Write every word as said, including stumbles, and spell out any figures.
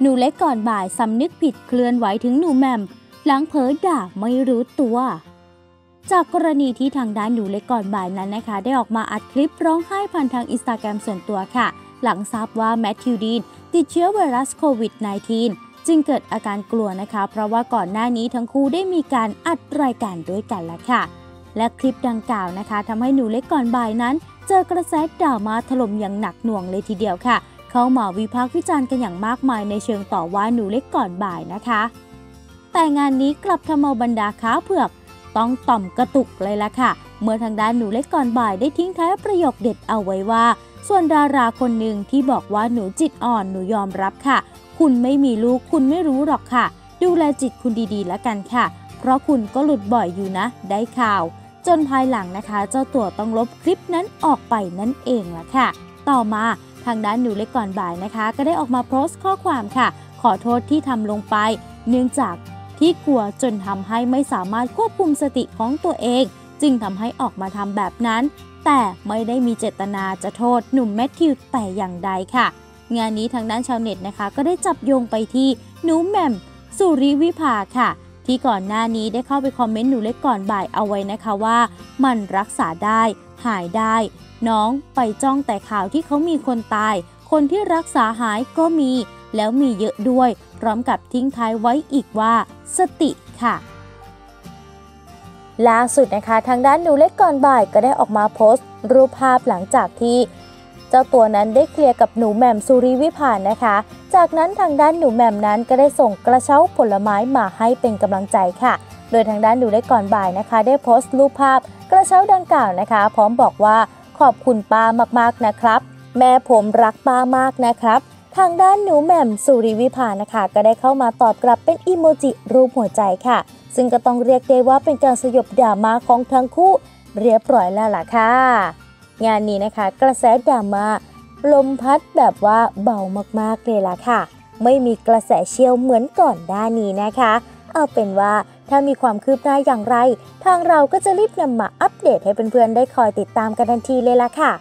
หนูเล็กก่อนบ่ายสำนึกผิดเคลื่อนไหวถึงหนูแหม่มหลังเผลอด่าไม่รู้ตัวจากกรณีที่ทางด้านหนูเล็กก่อนบ่ายนั้นนะคะได้ออกมาอัดคลิปร้องไห้ผ่านทางอินสตาแกรมส่วนตัวค่ะหลังทราบว่าแมทธิวดีนติดเชื้อไวรัสโควิด สิบเก้า จึงเกิดอาการกลัวนะคะเพราะว่าก่อนหน้านี้ทั้งคู่ได้มีการอัดรายการด้วยกันแล้วค่ะและคลิปดังกล่าวนะคะทำให้หนูเล็กก่อนบ่ายนั้นเจอกระแสด่ามาถล่มอย่างหนักหน่วงเลยทีเดียวค่ะเข้ามาวิพากษ์วิจารณ์กันอย่างมากมายในเชิงต่อว่าหนูเล็กก่อนบ่ายนะคะแต่งานนี้กลับทำเอาบรรดาขาเผือกต้องต่อมกระตุกเลยล่ะค่ะเมื่อทางด้านหนูเล็กก่อนบ่ายได้ทิ้งท้ายประโยคเด็ดเอาไว้ว่าส่วนดาราคนหนึ่งที่บอกว่าหนูจิตอ่อนหนูยอมรับค่ะคุณไม่มีลูกคุณไม่รู้หรอกค่ะดูแลจิตคุณดีๆแล้วกันค่ะเพราะคุณก็หลุดบ่อยอยู่นะได้ข่าวจนภายหลังนะคะเจ้าตัวต้องลบคลิปนั้นออกไปนั่นเองล่ะค่ะต่อมาทางด้านหนูเล็กก่อนบ่ายนะคะก็ได้ออกมาโพสต์ข้อความค่ะขอโทษที่ทำลงไปเนื่องจากที่กลัวจนทำให้ไม่สามารถควบคุมสติของตัวเองจึงทำให้ออกมาทำแบบนั้นแต่ไม่ได้มีเจตนาจะโทษหนุ่มแมทธิวแต่อย่างใดค่ะงานนี้ทางด้านชาวเน็ตนะคะก็ได้จับโยงไปที่หนูแหม่มสุริวิภาค่ะที่ก่อนหน้านี้ได้เข้าไปคอมเมนต์หนูเล็กก่อนบ่ายเอาไว้นะคะว่ามันรักษาได้หายได้น้องไปจ้องแต่ข่าวที่เขามีคนตายคนที่รักษาหายก็มีแล้วมีเยอะด้วยพร้อมกับทิ้งท้ายไว้อีกว่าสติค่ะล่าสุดนะคะทางด้านหนูเล็กก่อนบ่ายก็ได้ออกมาโพสต์รูปภาพหลังจากที่เจ้าตัวนั้นได้เคลียร์กับหนูแหม่มสุริวิภานะคะจากนั้นทางด้านหนูแหม่มนั้นก็ได้ส่งกระเช้าผลไม้มาให้เป็นกำลังใจค่ะโดยทางด้านหนูเล็กก่อนบ่ายนะคะได้โพสต์รูปภาพกระเช้าดังกล่าวนะคะพร้อมบอกว่าขอบคุณป้ามากๆนะครับแม่ผมรักป้ามากนะครับทางด้านหนูแหม่มสุริวิภานะคะก็ได้เข้ามาตอบกลับเป็นอีโมจิรูปหัวใจค่ะซึ่งก็ต้องเรียกได้ว่าเป็นการสยบดราม่าของทั้งคู่เรียบร้อยแล้วล่ะค่ะงานนี้นะคะกระแสดราม่าลมพัดแบบว่าเบามากๆเลยล่ะค่ะไม่มีกระแสเชี่ยวเหมือนก่อนด้านนี้นะคะเอาเป็นว่าถ้ามีความคืบหน้าอย่างไรทางเราก็จะรีบนำมาอัปเดตให้เพื่อนๆได้คอยติดตามกันทันทีเลยล่ะค่ะ